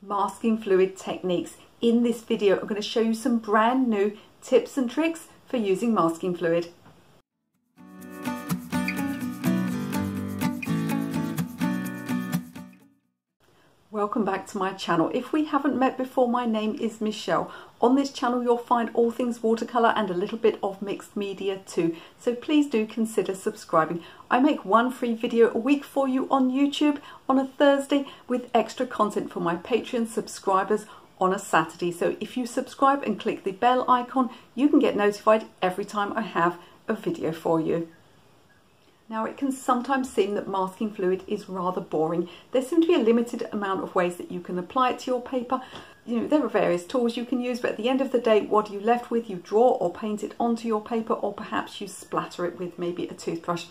masking fluid techniques. In this video, I'm going to show you some brand new tips and tricks for using masking fluid. Welcome back to my channel. If we haven't met before, my name is Michelle. On this channel you'll find all things watercolour and a little bit of mixed media too, so please do consider subscribing. I make one free video a week for you on YouTube on a Thursday, with extra content for my Patreon subscribers on a Saturday. So if you subscribe and click the bell icon, you can get notified every time I have a video for you. Now, it can sometimes seem that masking fluid is rather boring. There seem to be a limited amount of ways that you can apply it to your paper. You know, there are various tools you can use, but at the end of the day, what are you left with? You draw or paint it onto your paper, or perhaps you splatter it with maybe a toothbrush.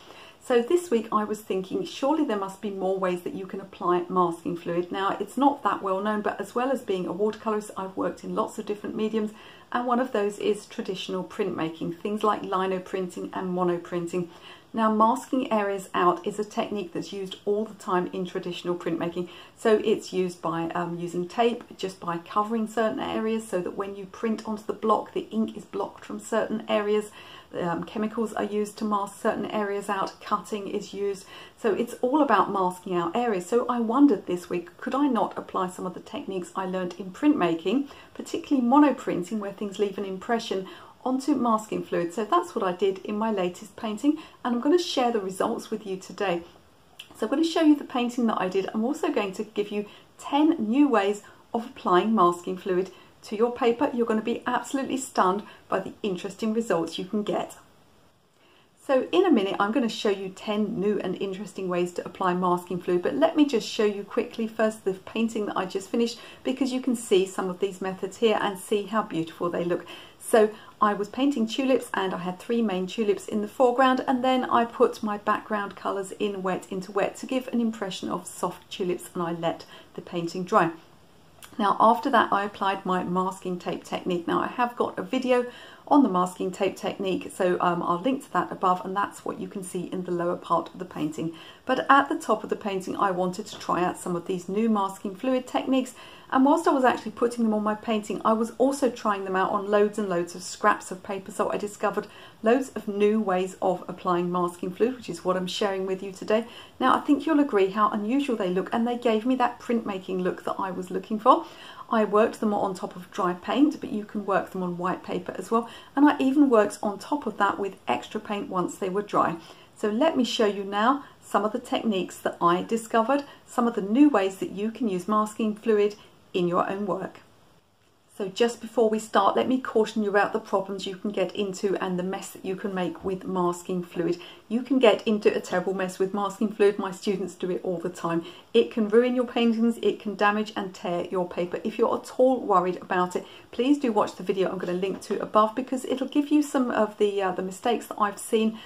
So this week I was thinking, surely there must be more ways that you can apply masking fluid. Now, it's not that well known, but as well as being a watercolorist, I've worked in lots of different mediums, and one of those is traditional printmaking, things like linoprinting and monoprinting. Now, masking areas out is a technique that's used all the time in traditional printmaking. So it's used by using tape, just by covering certain areas so that when you print onto the block, the ink is blocked from certain areas. Chemicals are used to mask certain areas out, cutting is used. So it's all about masking out areas. So I wondered this week, could I not apply some of the techniques I learned in printmaking, particularly monoprinting where things leave an impression, onto masking fluid? So that's what I did in my latest painting, and I'm going to share the results with you today. So I'm going to show you the painting that I did. I'm also going to give you 10 new ways of applying masking fluid to your paper. You're going to be absolutely stunned by the interesting results you can get. So in a minute I'm going to show you 10 new and interesting ways to apply masking fluid, but let me just show you quickly first the painting that I just finished, because you can see some of these methods here and see how beautiful they look. So I was painting tulips, and I had three main tulips in the foreground, and then I put my background colours in wet into wet to give an impression of soft tulips, and I let the painting dry. Now after that I applied my masking tape technique. Now I have got a video on the masking tape technique, so I'll link to that above, and that's what you can see in the lower part of the painting. But at the top of the painting I wanted to try out some of these new masking fluid techniques, and whilst I was actually putting them on my painting I was also trying them out on loads and loads of scraps of paper, so I discovered loads of new ways of applying masking fluid, which is what I'm sharing with you today. Now I think you'll agree how unusual they look, and they gave me that printmaking look that I was looking for. I worked them on top of dry paint, but you can work them on white paper as well, and I even worked on top of that with extra paint once they were dry. So let me show you now some of the techniques that I discovered, some of the new ways that you can use masking fluid in your own work. So just before we start, let me caution you about the problems you can get into and the mess that you can make with masking fluid. You can get into a terrible mess with masking fluid. My students do it all the time. It can ruin your paintings, it can damage and tear your paper. If you're at all worried about it, please do watch the video I'm going to link to above, because it'll give you some of the mistakes that I've seen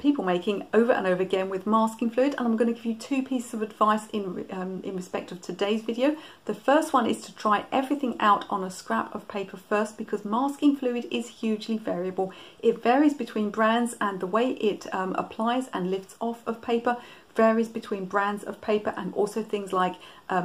people making over and over again with masking fluid. And I'm going to give you two pieces of advice in respect of today's video. The first one is to try everything out on a scrap of paper first, because masking fluid is hugely variable. It varies between brands, and the way it applies and lifts off of paper varies between brands of paper, and also things like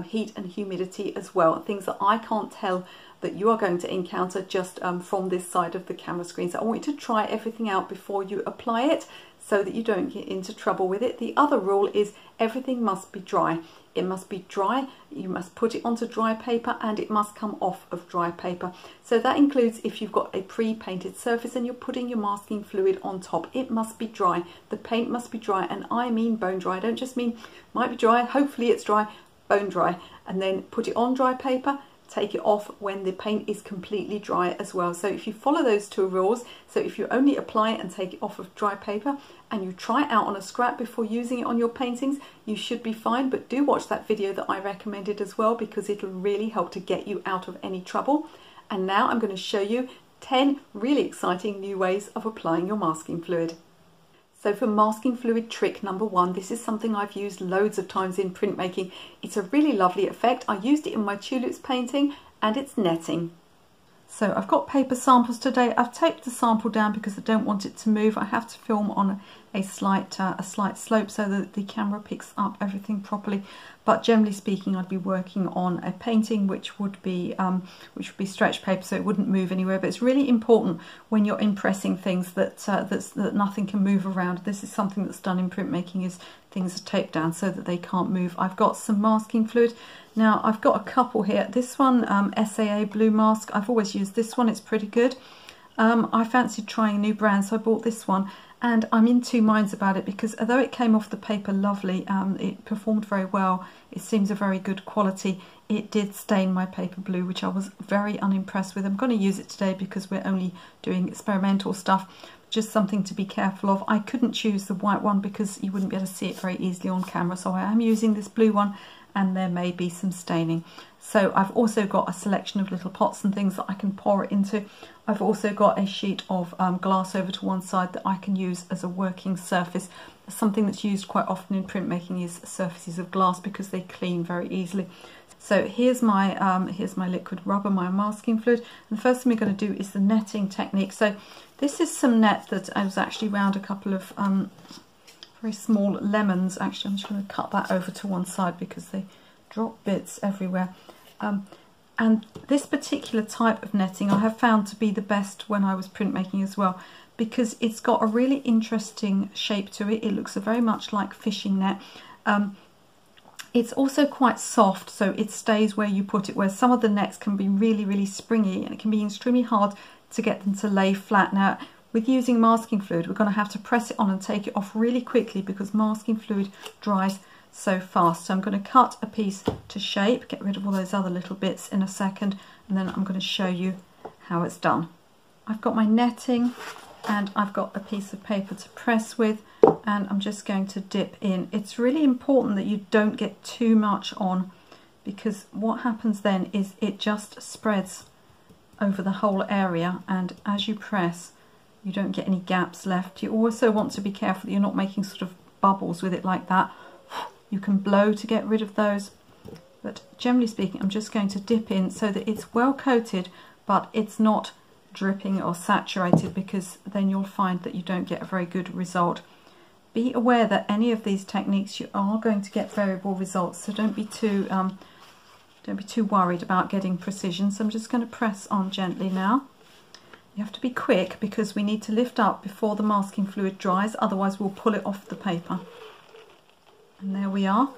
heat and humidity as well, things that I can't tell that you are going to encounter just from this side of the camera screen. So I want you to try everything out before you apply it, so that you don't get into trouble with it. The other rule is everything must be dry. It must be dry, you must put it onto dry paper, and it must come off of dry paper. So that includes if you've got a pre-painted surface and you're putting your masking fluid on top, it must be dry. The paint must be dry, and I mean bone dry. I don't just mean might be dry, hopefully it's dry, bone dry. And then put it on dry paper, take it off when the paint is completely dry as well. So if you follow those two rules, so if you only apply it and take it off of dry paper, and you try it out on a scrap before using it on your paintings, you should be fine. But do watch that video that I recommended as well, because it'll really help to get you out of any trouble. And now I'm going to show you 10 really exciting new ways of applying your masking fluid. So for masking fluid trick number one, this is something I've used loads of times in printmaking. It's a really lovely effect. I used it in my tulips painting, and it's netting. So I've got paper samples today. I've taped the sample down because I don't want it to move. I have to film on a slight slope so that the camera picks up everything properly. But generally speaking, I'd be working on a painting which would be stretch paper, so it wouldn't move anywhere. But it's really important when you're impressing things that that nothing can move around. This is something that's done in printmaking, is things are taped down so that they can't move. I've got some masking fluid. Now I've got a couple here. This one, SAA Blue Mask. I've always used this one. It's pretty good. I fancied trying a new brand, so I bought this one. And I'm in two minds about it because although it came off the paper lovely, it performed very well, it seems a very good quality, it did stain my paper blue, which I was very unimpressed with. I'm going to use it today because we're only doing experimental stuff, just something to be careful of. I couldn't choose the white one because you wouldn't be able to see it very easily on camera, so I am using this blue one and there may be some staining. So I've also got a selection of little pots and things that I can pour it into. I've also got a sheet of glass over to one side that I can use as a working surface. Something that's used quite often in printmaking is surfaces of glass because they clean very easily. So here's my liquid rubber, my masking fluid. And the first thing we're going to do is the netting technique. So this is some net that I was actually round a couple of very small lemons. Actually, I'm just going to cut that over to one side because they drop bits everywhere. And this particular type of netting I have found to be the best when I was printmaking as well, because it's got a really interesting shape to it. It looks very much like fishing net. It's also quite soft, so it stays where you put it, where some of the nets can be really, really springy and it can be extremely hard to get them to lay flat. Now, with using masking fluid, we're going to have to press it on and take it off really quickly because masking fluid dries so fast. So I'm going to cut a piece to shape, get rid of all those other little bits in a second, and then I'm going to show you how it's done. I've got my netting and I've got a piece of paper to press with, and I'm just going to dip in. It's really important that you don't get too much on, because what happens then is it just spreads over the whole area, and as you press you don't get any gaps left. You also want to be careful that you're not making sort of bubbles with it like that. You can blow to get rid of those, but generally speaking I'm just going to dip in so that it's well coated but it's not dripping or saturated, because then you'll find that you don't get a very good result. Be aware that any of these techniques you are going to get variable results, so don't be too worried about getting precision. So I'm just going to press on gently now. You have to be quick because we need to lift up before the masking fluid dries, otherwise we'll pull it off the paper. And there we are,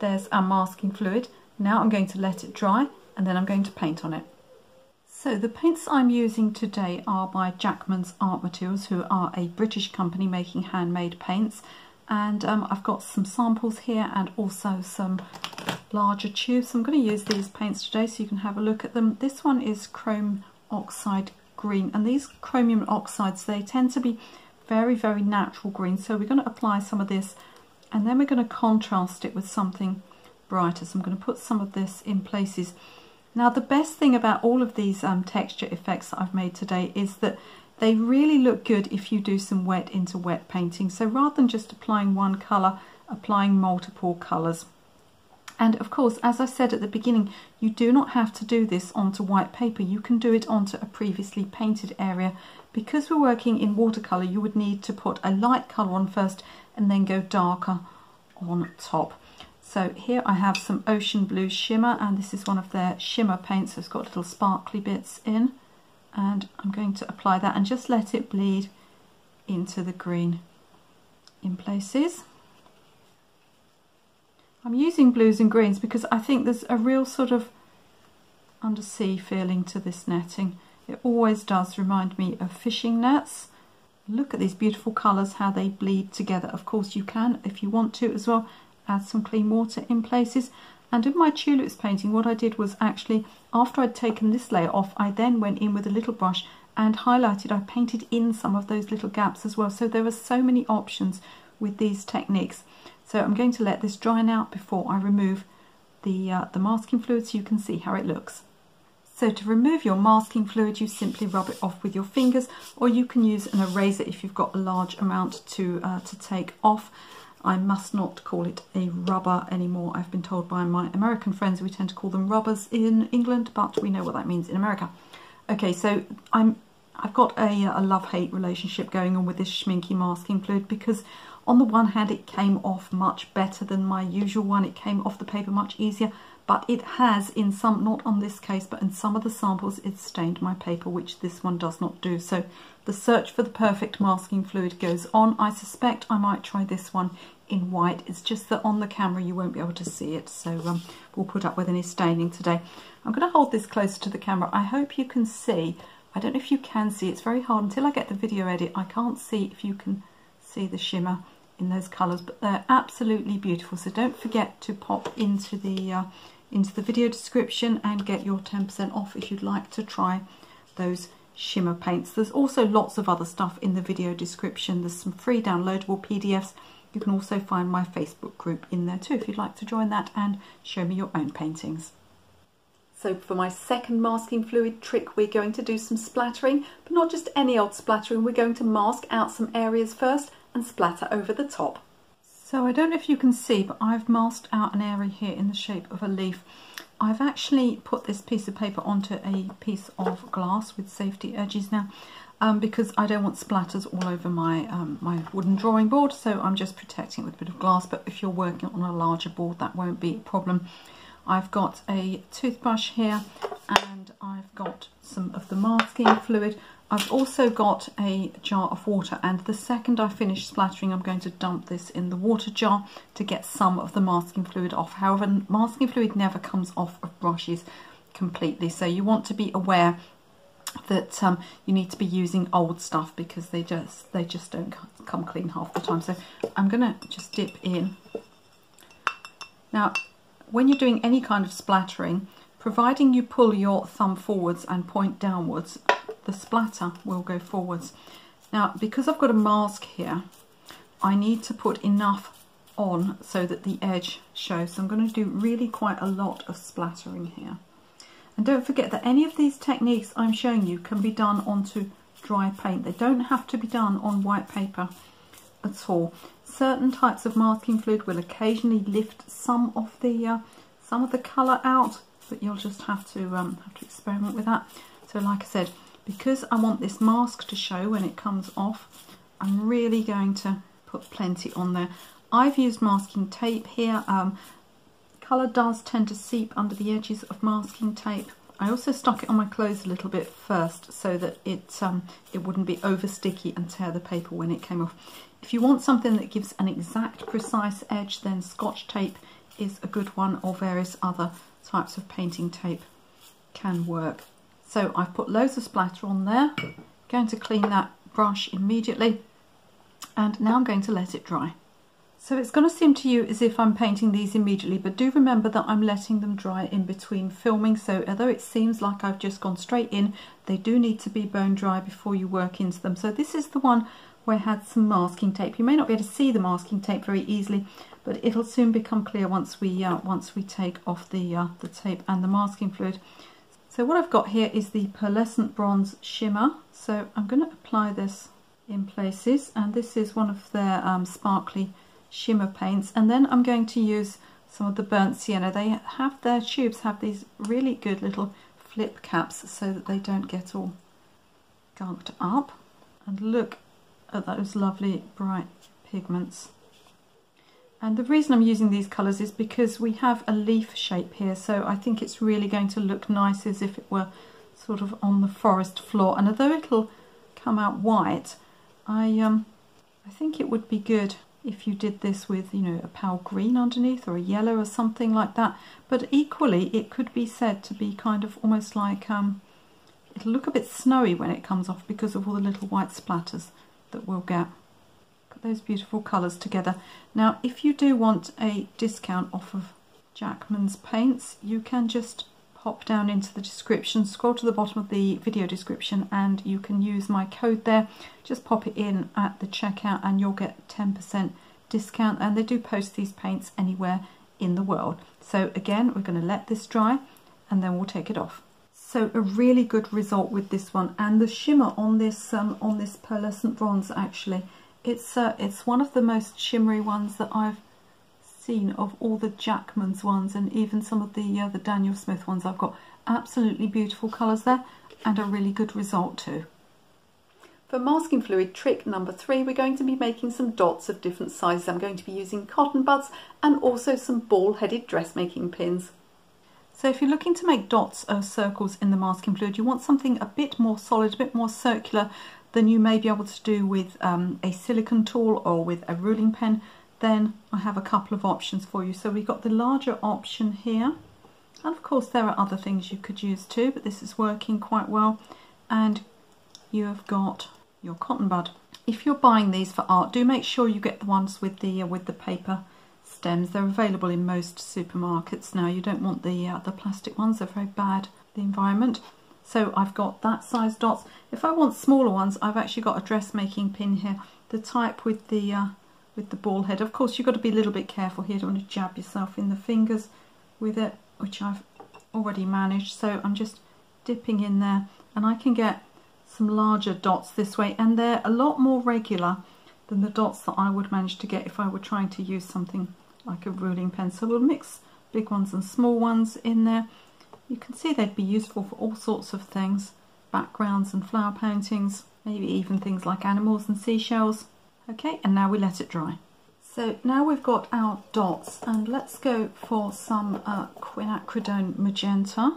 there's our masking fluid. Now I'm going to let it dry and then I'm going to paint on it. So the paints I'm using today are by Jackman's Art Materials, who are a British company making handmade paints. And I've got some samples here and also some larger tubes. So I'm going to use these paints today so you can have a look at them. This one is chrome oxide green, and these chromium oxides, they tend to be very, very natural green. So we're going to apply some of this, and then we're going to contrast it with something brighter. So I'm going to put some of this in places. Now, the best thing about all of these texture effects that I've made today is that they really look good if you do some wet into wet painting. So rather than just applying one colour, applying multiple colours. And of course, as I said at the beginning, you do not have to do this onto white paper. You can do it onto a previously painted area. Because we're working in watercolour, you would need to put a light colour on first and then go darker on top. So here I have some ocean blue shimmer, and this is one of their shimmer paints, so it's got little sparkly bits in, and I'm going to apply that and just let it bleed into the green in places. I'm using blues and greens because I think there's a real sort of undersea feeling to this netting. It always does remind me of fishing nets. Look at these beautiful colours, how they bleed together. Of course you can, if you want to as well, add some clean water in places. And in my tulips painting, what I did was actually, after I'd taken this layer off, I then went in with a little brush and highlighted. I painted in some of those little gaps as well. So there are so many options with these techniques. So I'm going to let this dry now before I remove the masking fluid so you can see how it looks. So to remove your masking fluid, you simply rub it off with your fingers, or you can use an eraser if you've got a large amount to take off. I must not call it a rubber anymore. I've been told by my American friends we tend to call them rubbers in England, but we know what that means in America. Okay, so I've got a love-hate relationship going on with this Schmincke masking fluid, because on the one hand it came off much better than my usual one. It came off the paper much easier, but it has, in some, not on this case, but in some of the samples, it's stained my paper, which this one does not do. So the search for the perfect masking fluid goes on. I suspect I might try this one in white. It's just that on the camera you won't be able to see it, so we'll put up with any staining today. I'm going to hold this closer to the camera. I hope you can see. I don't know if you can see. It's very hard until I get the video edit. I can't see if you can see the shimmer in those colours, but they're absolutely beautiful. So don't forget to pop into the video description and get your 10% off if you'd like to try those shimmer paints. There's also lots of other stuff in the video description. There's some free downloadable PDFs. You can also find my Facebook group in there too if you'd like to join that and show me your own paintings. So for my second masking fluid trick, we're going to do some splattering, but not just any old splattering. We're going to mask out some areas first and splatter over the top. So I don't know if you can see, but I've masked out an area here in the shape of a leaf. I've actually put this piece of paper onto a piece of glass with safety edges now, because I don't want splatters all over my my wooden drawing board, so I'm just protecting it with a bit of glass. But if you're working on a larger board, that won't be a problem. I've got a toothbrush here, and I've got some of the masking fluid. I've also got a jar of water, and the second I finish splattering I'm going to dump this in the water jar to get some of the masking fluid off. However, masking fluid never comes off of brushes completely, so you want to be aware that you need to be using old stuff, because they just don't come clean half the time. So I'm going to just dip in. Now, when you're doing any kind of splattering, providing you pull your thumb forwards and point downwards, the splatter will go forwards. Now, because I've got a mask here, I need to put enough on so that the edge shows. So I'm going to do really quite a lot of splattering here. And don't forget that any of these techniques I'm showing you can be done onto dry paint. They don't have to be done on white paper at all. Certain types of masking fluid will occasionally lift some of the colour out, but you'll just have to experiment with that. So like I said, because I want this mask to show when it comes off, I'm really going to put plenty on there. I've used masking tape here. Colour does tend to seep under the edges of masking tape. I also stuck it on my clothes a little bit first so that it wouldn't be over sticky and tear the paper when it came off. If you want something that gives an exact, precise edge, then Scotch tape is a good one, or various other types of painting tape can work. So I've put loads of splatter on there. I'm going to clean that brush immediately, and now I'm going to let it dry. So it's going to seem to you as if I'm painting these immediately, but do remember that I'm letting them dry in between filming, so although it seems like I've just gone straight in, they do need to be bone dry before you work into them. So this is the one where I had some masking tape. You may not be able to see the masking tape very easily, but it'll soon become clear once we take off the tape and the masking fluid. So what I've got here is the pearlescent bronze shimmer, so I'm going to apply this in places, and this is one of their sparkly shimmer paints. And then I'm going to use some of the burnt sienna. They have, their tubes have these really good little flip caps so that they don't get all gunked up, and look at those lovely bright pigments. And the reason I'm using these colours is because we have a leaf shape here, so I think it's really going to look nice as if it were sort of on the forest floor. And although it'll come out white, I think it would be good if you did this with, you know, a pale green underneath, or a yellow or something like that. But equally, it could be said to be kind of almost like, it'll look a bit snowy when it comes off because of all the little white splatters that we'll get. Those beautiful colours together. Now, if you do want a discount off of Jackman's paints, you can just pop down into the description, scroll to the bottom of the video description, and you can use my code there. Just pop it in at the checkout and you'll get 10% discount, and they do post these paints anywhere in the world. So again, we're going to let this dry and then we'll take it off. So a really good result with this one, and the shimmer on this pearlescent bronze, actually, it's one of the most shimmery ones that I've seen of all the Jackman's ones, and even some of the Daniel Smith ones I've got. Absolutely beautiful colours there. and a really good result too. For masking fluid trick number 3, we're going to be making some dots of different sizes. I'm going to be using cotton buds and also some ball-headed dressmaking pins. So if you're looking to make dots or circles in the masking fluid, you want something a bit more solid, a bit more circular than you may be able to do with a silicone tool or with a ruling pen, then I have a couple of options for you. So we've got the larger option here, and of course there are other things you could use too, but this is working quite well. And you have got your cotton bud. If you're buying these for art, do make sure you get the ones with the paper stems. They're available in most supermarkets now. You don't want the plastic ones. They're very bad for the environment. So I've got that size dots. If I want smaller ones, I've actually got a dressmaking pin here, the type with the ball head. Of course, you've got to be a little bit careful here. You don't want to jab yourself in the fingers with it, which I've already managed. So I'm just dipping in there, and I can get some larger dots this way, and they're a lot more regular than the dots that I would manage to get if I were trying to use something like a ruling pen. So we'll mix big ones and small ones in there. You can see they'd be useful for all sorts of things, backgrounds and flower paintings, maybe even things like animals and seashells. Okay, and now we let it dry. So now we've got our dots, and let's go for some quinacridone magenta.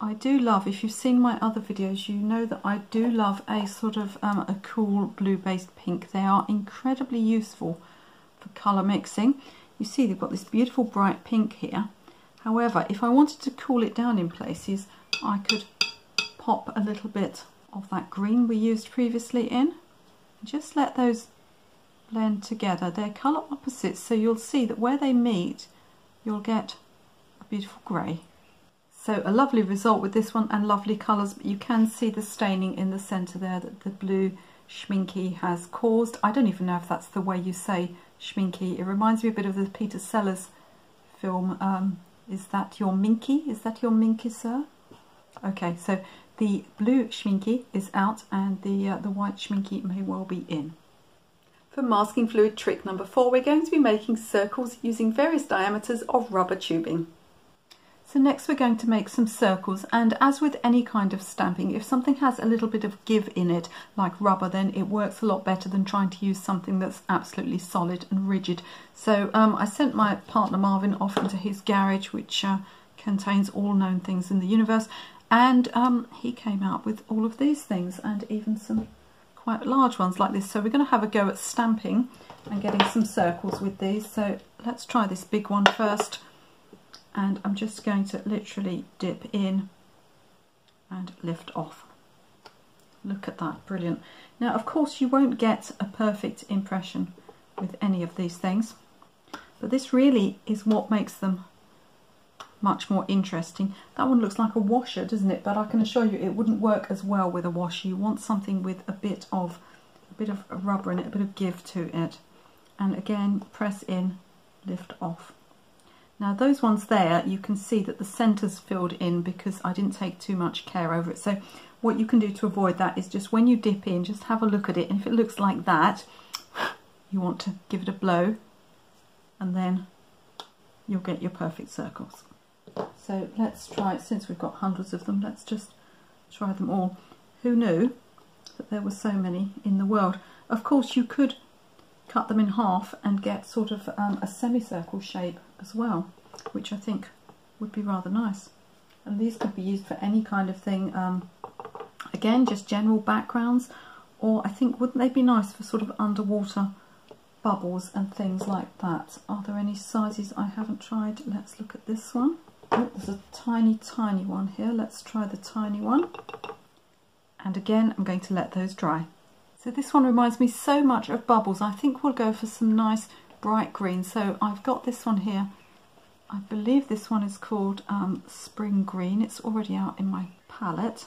I do love, if you've seen my other videos, you know that I do love a sort of a cool blue-based pink. They are incredibly useful for colour mixing. You see they've got this beautiful bright pink here. However, if I wanted to cool it down in places, I could pop a little bit of that green we used previously in. Just let those blend together. They're colour opposites, so you'll see that where they meet, you'll get a beautiful grey. So a lovely result with this one, and lovely colours, but you can see the staining in the centre there that the blue Schmincke has caused. I don't even know if that's the way you say Schmincke. It reminds me a bit of the Peter Sellers film. Is that your Minky? Is that your Minky, sir? Okay, so the blue Schmincke is out, and the white Schmincke may well be in. For masking fluid trick number 4, we're going to be making circles using various diameters of rubber tubing. So next we're going to make some circles, and as with any kind of stamping, if something has a little bit of give in it, like rubber, then it works a lot better than trying to use something that's absolutely solid and rigid. So I sent my partner Marvin off into his garage, which contains all known things in the universe, and he came out with all of these things, and even some quite large ones like this. So we're going to have a go at stamping and getting some circles with these. So let's try this big one first. And I'm just going to literally dip in and lift off. Look at that, brilliant. Now, of course, you won't get a perfect impression with any of these things, but this really is what makes them much more interesting. That one looks like a washer, doesn't it? But I can assure you it wouldn't work as well with a washer. You want something with a bit of rubber in it, a bit of give to it. And again, press in, lift off. Now those ones there, you can see that the centre's filled in because I didn't take too much care over it. So what you can do to avoid that is just when you dip in, just have a look at it. And if it looks like that, you want to give it a blow, and then you'll get your perfect circles. So let's try it. Since we've got hundreds of them, let's just try them all. Who knew that there were so many in the world? Of course, you could cut them in half and get sort of a semicircle shape as well, which I think would be rather nice. And these could be used for any kind of thing, again, just general backgrounds, or I think, wouldn't they be nice for sort of underwater bubbles and things like that? Are there any sizes I haven't tried? Let's look at this one. Oh, there's a tiny, tiny one here. Let's try the tiny one. And again, I'm going to let those dry. So this one reminds me so much of bubbles. I think we'll go for some nice bright green. So I've got this one here. I believe this one is called Spring Green. It's already out in my palette.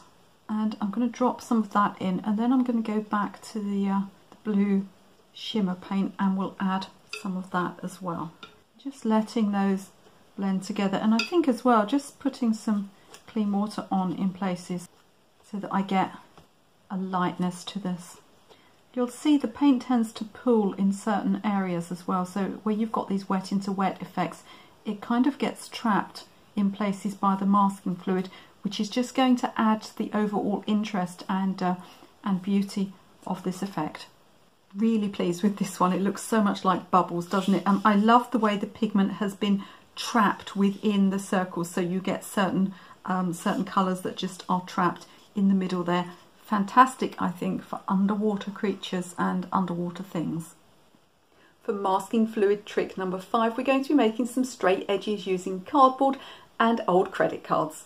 And I'm going to drop some of that in. And then I'm going to go back to the blue shimmer paint, and we'll add some of that as well. Just letting those blend together. And I think as well, just putting some clean water on in places so that I get a lightness to this. You'll see the paint tends to pool in certain areas as well, so where you've got these wet into wet effects, it kind of gets trapped in places by the masking fluid, which is just going to add to the overall interest and beauty of this effect. Really pleased with this one. It looks so much like bubbles, doesn't it? And I love the way the pigment has been trapped within the circles, so you get certain colours that just are trapped in the middle there. Fantastic, I think, for underwater creatures and underwater things. For masking fluid trick number 5, we're going to be making some straight edges using cardboard and old credit cards.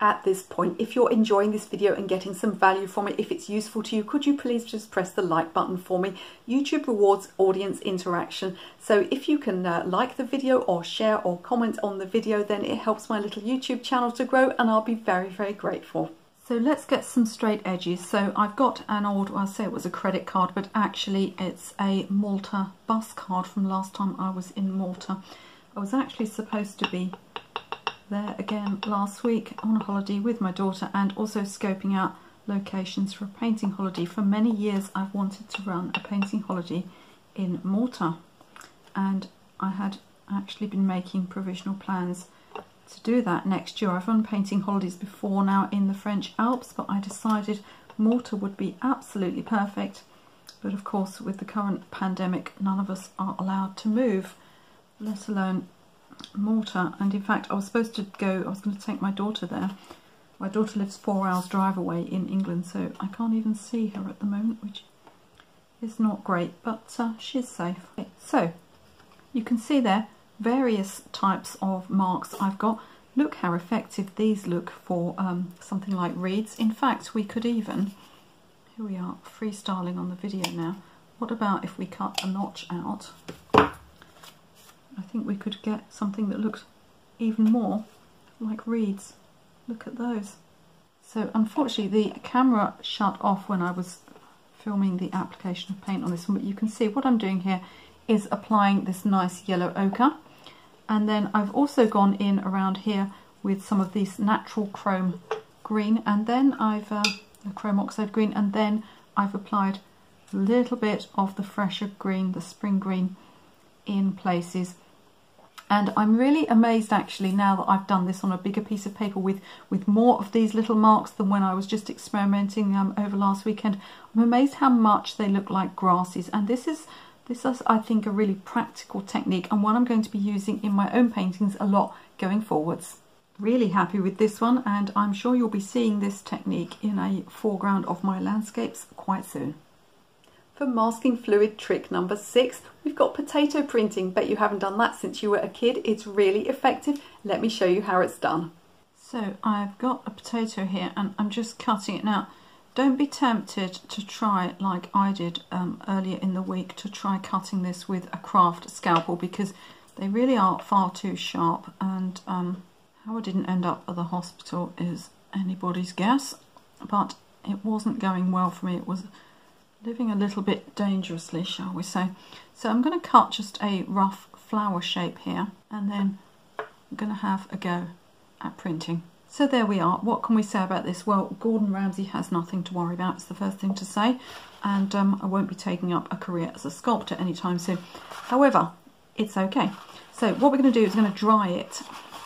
At this point, if you're enjoying this video and getting some value from it, if it's useful to you, could you please just press the like button for me? YouTube rewards audience interaction, so if you can like the video or share or comment on the video, then it helps my little YouTube channel to grow and I'll be very, very grateful. So let's get some straight edges. So I've got an old, well, I say it was a credit card, but actually it's a Malta bus card from last time I was in Malta. I was actually supposed to be there again last week on a holiday with my daughter, and also scoping out locations for a painting holiday. For many years I've wanted to run a painting holiday in Malta, and I had actually been making provisional plans to do that next year. I've run painting holidays before now in the French Alps, but I decided Malta would be absolutely perfect, but of course with the current pandemic none of us are allowed to move, let alone Malta. And in fact I was supposed to go, I was going to take my daughter there. My daughter lives 4 hours drive away in England, so I can't even see her at the moment, which is not great, but she's safe. Okay, so you can see there various types of marks I've got. Look how effective these look for something like reeds. In fact, we could even, here we are freestyling on the video now, what about if we cut a notch out? I think we could get something that looks even more like reeds. Look at those. So unfortunately the camera shut off when I was filming the application of paint on this one, but you can see what I'm doing here is applying this nice yellow ochre, and then I've also gone in around here with some of these natural chrome green, and then I've chrome oxide green, and then I've applied a little bit of the fresher green, the spring green, in places. And I'm really amazed actually now that I've done this on a bigger piece of paper with more of these little marks than when I was just experimenting over last weekend. I'm amazed how much they look like grasses, and this is I think a really practical technique, and one I'm going to be using in my own paintings a lot going forwards. Really happy with this one, and I'm sure you'll be seeing this technique in a foreground of my landscapes quite soon. For masking fluid trick number 6, we've got potato printing. Bet you haven't done that since you were a kid. It's really effective. Let me show you how it's done. So I've got a potato here and I'm just cutting it. Now don't be tempted to try, like I did earlier in the week, to try cutting this with a craft scalpel, because they really are far too sharp, and how I didn't end up at the hospital is anybody's guess, but it wasn't going well for me. It was living a little bit dangerously, shall we say. So I'm going to cut just a rough flower shape here, and then I'm going to have a go at printing. So there we are. What can we say about this? Well, Gordon Ramsay has nothing to worry about, it's the first thing to say, and I won't be taking up a career as a sculptor anytime soon. However, it's okay. So what we're going to do is we're going to dry it,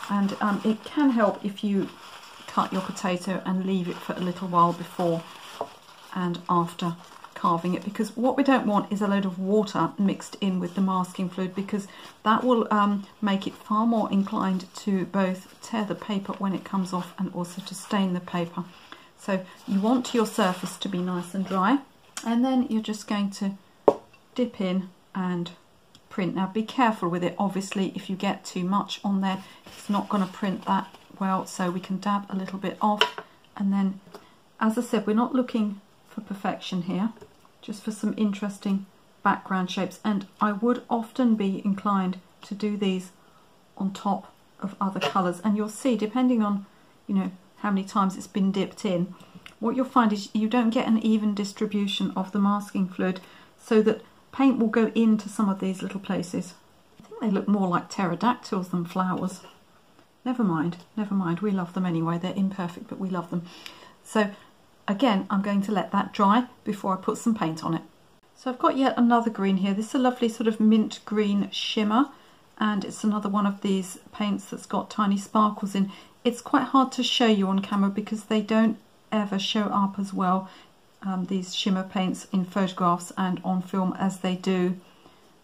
and it can help if you cut your potato and leave it for a little while before and after carving it, because what we don't want is a load of water mixed in with the masking fluid, because that will make it far more inclined to both tear the paper when it comes off and also to stain the paper. So you want your surface to be nice and dry, and then you're just going to dip in and print. Now be careful with it, obviously if you get too much on there it's not going to print that well, so we can dab a little bit off, and then as I said, we're not looking for perfection here, just for some interesting background shapes. And I would often be inclined to do these on top of other colours, and you'll see, depending on, you know, how many times it's been dipped in, what you'll find is you don't get an even distribution of the masking fluid, so that paint will go into some of these little places. I think they look more like pterodactyls than flowers. Never mind, never mind, we love them anyway. They're imperfect, but we love them. So again, I'm going to let that dry before I put some paint on it. So I've got yet another green here. This is a lovely sort of mint green shimmer, and it's another one of these paints that's got tiny sparkles in. It's quite hard to show you on camera because they don't ever show up as well, these shimmer paints in photographs and on film, as they do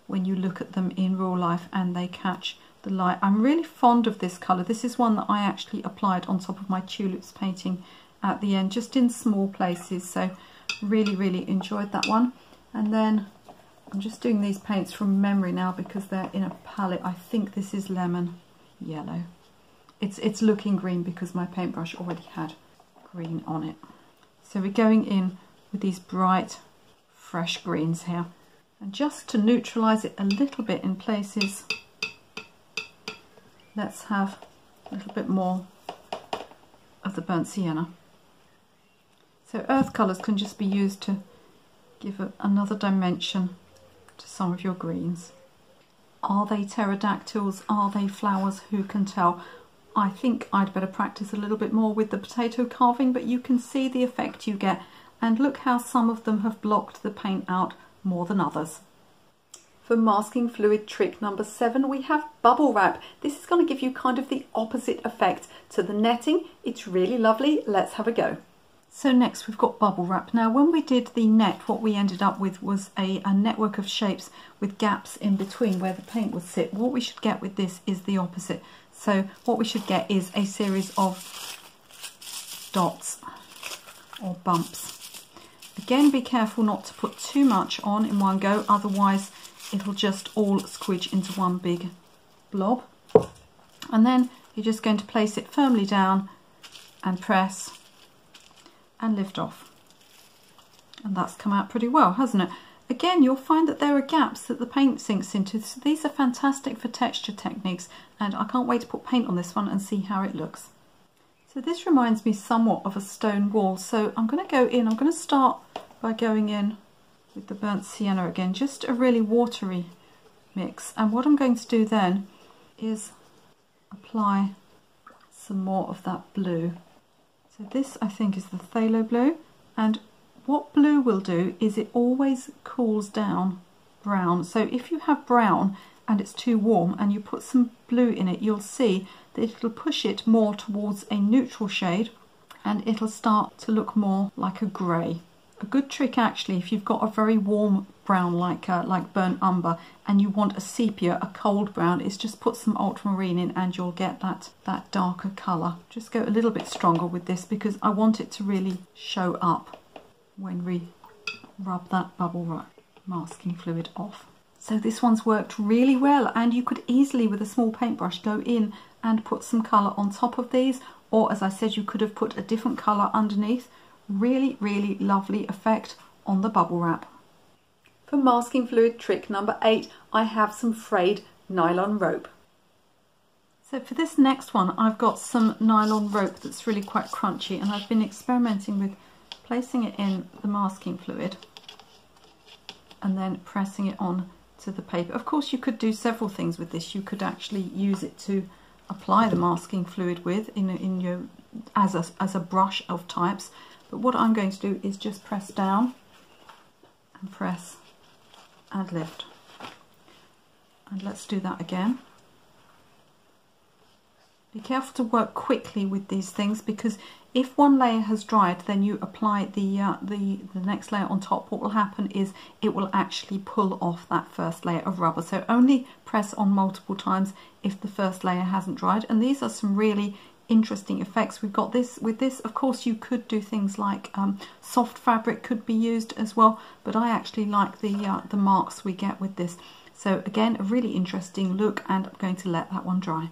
when you look at them in real life and they catch the light. I'm really fond of this colour. This is one that I actually applied on top of my tulips painting at the end, just in small places, so really, really enjoyed that one. And then I'm just doing these paints from memory now because they're in a palette. I think this is lemon yellow. It's looking green because my paintbrush already had green on it. So we're going in with these bright, fresh greens here. And just to neutralise it a little bit in places, let's have a little bit more of the burnt sienna. So earth colours can just be used to give another dimension to some of your greens. Are they pterodactyls? Are they flowers? Who can tell? I think I'd better practice a little bit more with the potato carving, but you can see the effect you get, and look how some of them have blocked the paint out more than others. For masking fluid trick number 7, we have bubble wrap. This is going to give you kind of the opposite effect to the netting. It's really lovely. Let's have a go. So next we've got bubble wrap. Now when we did the net, what we ended up with was a network of shapes with gaps in between where the paint would sit. What we should get with this is the opposite. So what we should get is a series of dots or bumps. Again, be careful not to put too much on in one go, otherwise it'll just all squidge into one big blob. And then you're just going to place it firmly down and press and lift off. And that's come out pretty well, hasn't it? Again, you'll find that there are gaps that the paint sinks into, so these are fantastic for texture techniques, and I can't wait to put paint on this one and see how it looks. So this reminds me somewhat of a stone wall, so I'm going to go in, I'm going to start by going in with the burnt sienna again, just a really watery mix, and what I'm going to do then is apply some more of that blue. So this I think is the phthalo blue, and what blue will do is it always cools down brown. So if you have brown and it's too warm and you put some blue in it, you'll see that it'll push it more towards a neutral shade and it'll start to look more like a grey. A good trick actually, if you've got a very warm brown like burnt umber and you want a sepia, a cold brown, is just put some ultramarine in and you'll get that darker colour. Just go a little bit stronger with this because I want it to really show up when we rub that bubble wrap masking fluid off. So this one's worked really well, and you could easily with a small paintbrush go in and put some colour on top of these, or as I said, you could have put a different colour underneath. Really, really lovely effect on the bubble wrap. For masking fluid trick number 8, I have some frayed nylon rope. So for this next one, I've got some nylon rope that's really quite crunchy, and I've been experimenting with placing it in the masking fluid and then pressing it on to the paper. Of course, you could do several things with this. You could actually use it to apply the masking fluid with as a brush of types, but what I'm going to do is just press down and press and lift. And let's do that again. Be careful to work quickly with these things, because if one layer has dried, then you apply the next layer on top. What will happen is it will actually pull off that first layer of rubber. So only press on multiple times if the first layer hasn't dried. And these are some really interesting effects we've got this with. This, of course, you could do things like soft fabric could be used as well, but I actually like the marks we get with this. So again, a really interesting look, and I'm going to let that one dry.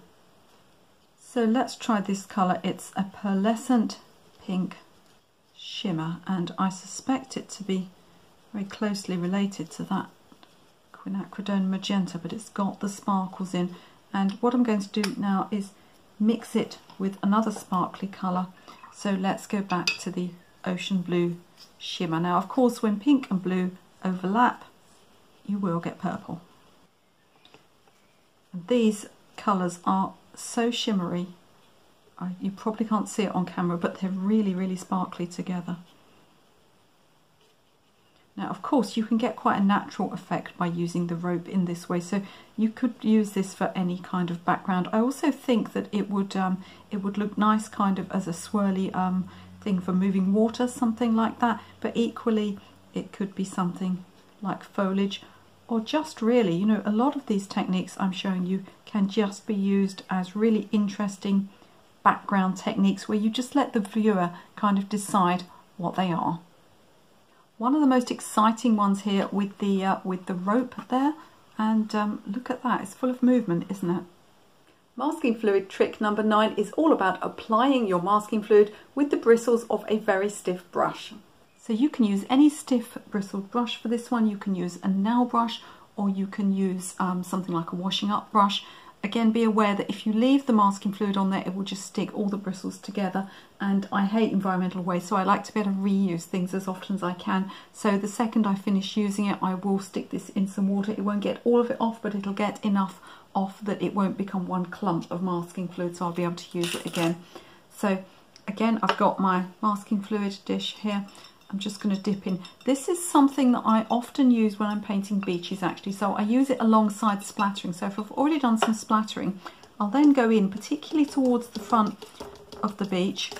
So let's try this colour. It's a pearlescent pink shimmer, and I suspect it to be very closely related to that quinacridone magenta, but it's got the sparkles in. And what I'm going to do now is mix it with another sparkly colour. So let's go back to the ocean blue shimmer. Now of course, when pink and blue overlap, you will get purple. And these colours are so shimmery, you probably can't see it on camera, but they're really, really sparkly together. Now, of course, you can get quite a natural effect by using the rope in this way, so you could use this for any kind of background. I also think that it would look nice kind of as a swirly thing for moving water, something like that, but equally it could be something like foliage, or just really, you know, a lot of these techniques I'm showing you can just be used as really interesting background techniques where you just let the viewer kind of decide what they are. One of the most exciting ones here with the rope there, and look at that, it's full of movement, isn't it? Masking fluid trick number 9 is all about applying your masking fluid with the bristles of a very stiff brush. So you can use any stiff bristled brush for this one. You can use a nail brush, or you can use something like a washing up brush. Again, be aware that if you leave the masking fluid on there, it will just stick all the bristles together, and I hate environmental waste, so I like to be able to reuse things as often as I can. So the second I finish using it, I will stick this in some water. It won't get all of it off, but it'll get enough off that it won't become one clump of masking fluid, so I'll be able to use it again. So again, I've got my masking fluid dish here. I'm just going to dip in. This is something that I often use when I'm painting beaches actually, so I use it alongside splattering. So if I've already done some splattering, I'll then go in particularly towards the front of the beach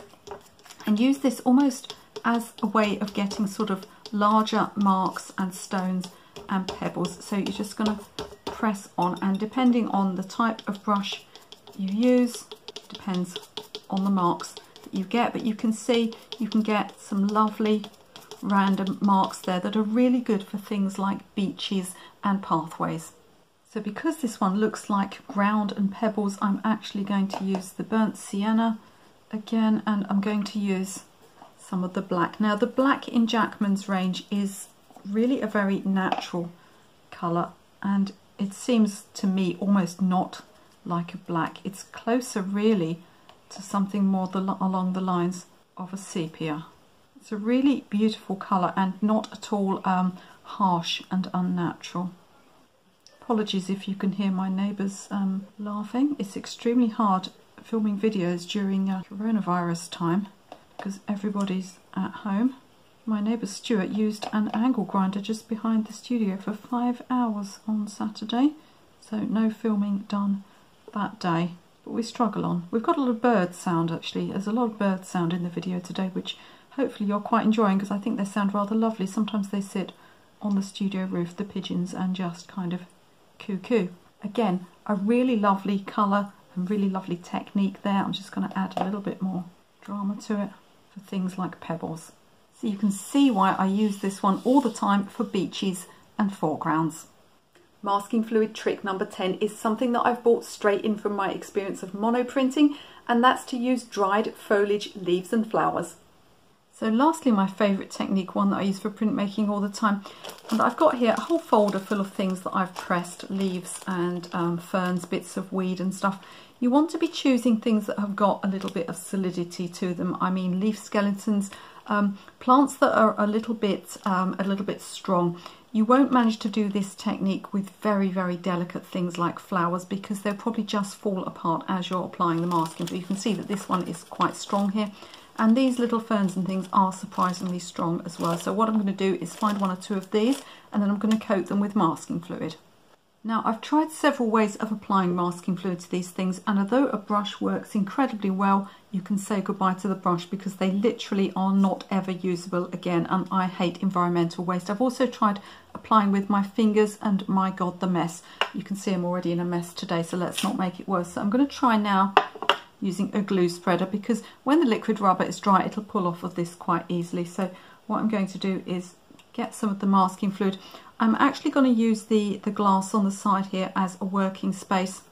and use this almost as a way of getting sort of larger marks and stones and pebbles. So you're just going to press on, and depending on the type of brush you use, depends on the marks that you get, but you can see you can get some lovely random marks there that are really good for things like beaches and pathways. So because this one looks like ground and pebbles, I'm actually going to use the burnt sienna again, and I'm going to use some of the black. Now the black in Jackman's range is really a very natural colour, and it seems to me almost not like a black. It's closer really to something more along the lines of a sepia. It's a really beautiful colour and not at all harsh and unnatural. Apologies if you can hear my neighbours laughing. It's extremely hard filming videos during coronavirus time because everybody's at home. My neighbour Stuart used an angle grinder just behind the studio for 5 hours on Saturday, so no filming done that day. But we struggle on. We've got a lot of bird sound actually. There's a lot of bird sound in the video today, which hopefully you're quite enjoying because I think they sound rather lovely. Sometimes they sit on the studio roof, the pigeons, and just kind of cuckoo. Again, a really lovely colour and really lovely technique there. I'm just going to add a little bit more drama to it for things like pebbles. So you can see why I use this one all the time for beaches and foregrounds. Masking fluid trick number 10 is something that I've bought straight in from my experience of monoprinting, and that's to use dried foliage, leaves and flowers. So lastly, my favourite technique, one that I use for printmaking all the time, and I've got here a whole folder full of things that I've pressed, leaves and ferns, bits of weed and stuff. You want to be choosing things that have got a little bit of solidity to them. I mean leaf skeletons, plants that are a little bit strong. You won't manage to do this technique with very, very delicate things like flowers because they'll probably just fall apart as you're applying the masking. But you can see that this one is quite strong here. And these little ferns and things are surprisingly strong as well. So what I'm going to do is find one or two of these, and then I'm going to coat them with masking fluid. Now I've tried several ways of applying masking fluid to these things, and although a brush works incredibly well, you can say goodbye to the brush because they literally are not ever usable again, and I hate environmental waste. I've also tried applying with my fingers, and my god, the mess. You can see I'm already in a mess today, so let's not make it worse. So I'm going to try now using a glue spreader because when the liquid rubber is dry, it'll pull off of this quite easily. So what I'm going to do is get some of the masking fluid. I'm actually going to use the glass on the side here as a working space.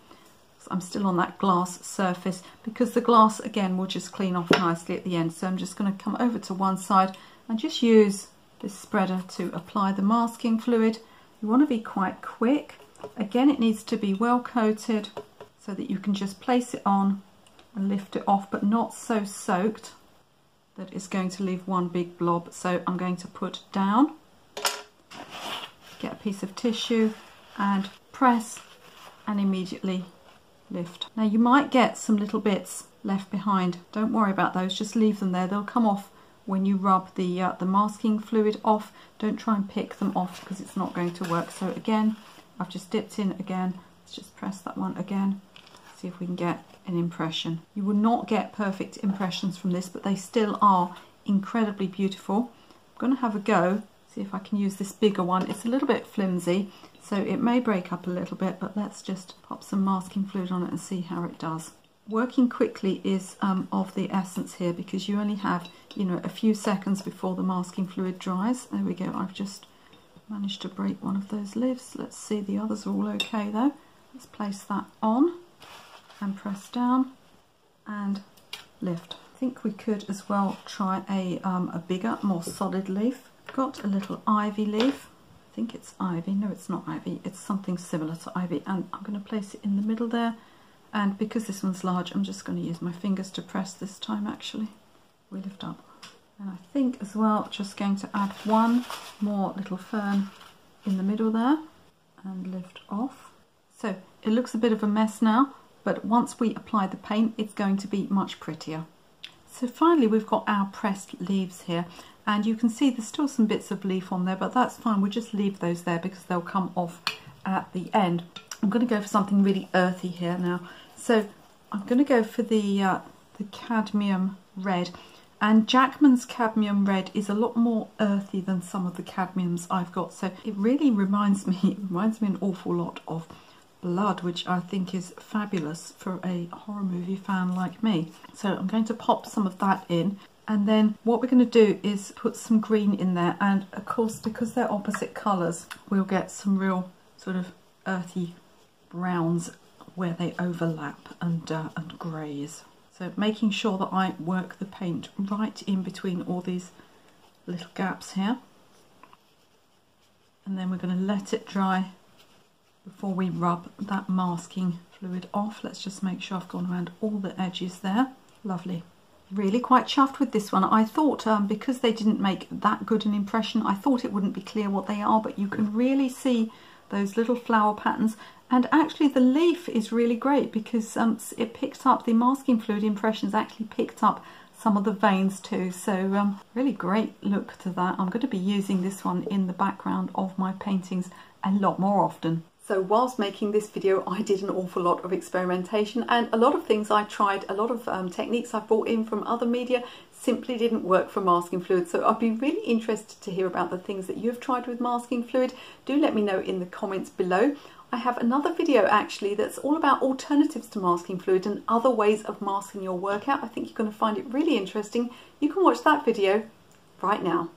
I'm still on that glass surface because the glass again will just clean off nicely at the end. So I'm just going to come over to one side and just use this spreader to apply the masking fluid. You want to be quite quick. Again, it needs to be well coated so that you can just place it on and lift it off, but not so soaked that it's going to leave one big blob. So I'm going to put down, get a piece of tissue and press and immediately lift. Now you might get some little bits left behind. Don't worry about those, just leave them there. They'll come off when you rub the masking fluid off. Don't try and pick them off because it's not going to work. So again, I've just dipped in again. Let's just press that one again. See if we can get an impression. You will not get perfect impressions from this, but they still are incredibly beautiful. I'm going to have a go. See if I can use this bigger one. It's a little bit flimsy, so it may break up a little bit, but let's just pop some masking fluid on it and see how it does. Working quickly is of the essence here, because you only have, you know, a few seconds before the masking fluid dries. There we go. I've just managed to break one of those leaves. Let's see, the others are all okay though. Let's place that on and press down and lift. I think we could as well try a bigger, more solid leaf. Got a little ivy leaf. I think it's ivy. No, it's not ivy. It's something similar to ivy. And I'm going to place it in the middle there. And because this one's large, I'm just going to use my fingers to press this time, actually. We lift up. And I think as well, just going to add one more little fern in the middle there. And lift off. So it looks a bit of a mess now, but once we apply the paint, it's going to be much prettier. So finally, we've got our pressed leaves here. And you can see there's still some bits of leaf on there, but that's fine. We'll just leave those there because they'll come off at the end. I'm going to go for something really earthy here now. So I'm going to go for the cadmium red. And Jackman's cadmium red is a lot more earthy than some of the cadmiums I've got. So it really reminds me an awful lot of blood, which I think is fabulous for a horror movie fan like me. So I'm going to pop some of that in. And then what we're going to do is put some green in there, and of course because they're opposite colours we'll get some real sort of earthy browns where they overlap and greys. So making sure that I work the paint right in between all these little gaps here, and then we're going to let it dry before we rub that masking fluid off. Let's just make sure I've gone around all the edges there. Lovely. Really quite chuffed with this one. I thought because they didn't make that good an impression, I thought it wouldn't be clear what they are, but you can really see those little flower patterns. And actually the leaf is really great because it picked up, the masking fluid impressions actually picked up some of the veins too. So really great look to that. I'm going to be using this one in the background of my paintings a lot more often. So whilst making this video, I did an awful lot of experimentation, and a lot of things I tried, a lot of techniques I brought in from other media simply didn't work for masking fluid. So I'd be really interested to hear about the things that you've tried with masking fluid. Do let me know in the comments below. I have another video actually that's all about alternatives to masking fluid and other ways of masking your work out. I think you're going to find it really interesting. You can watch that video right now.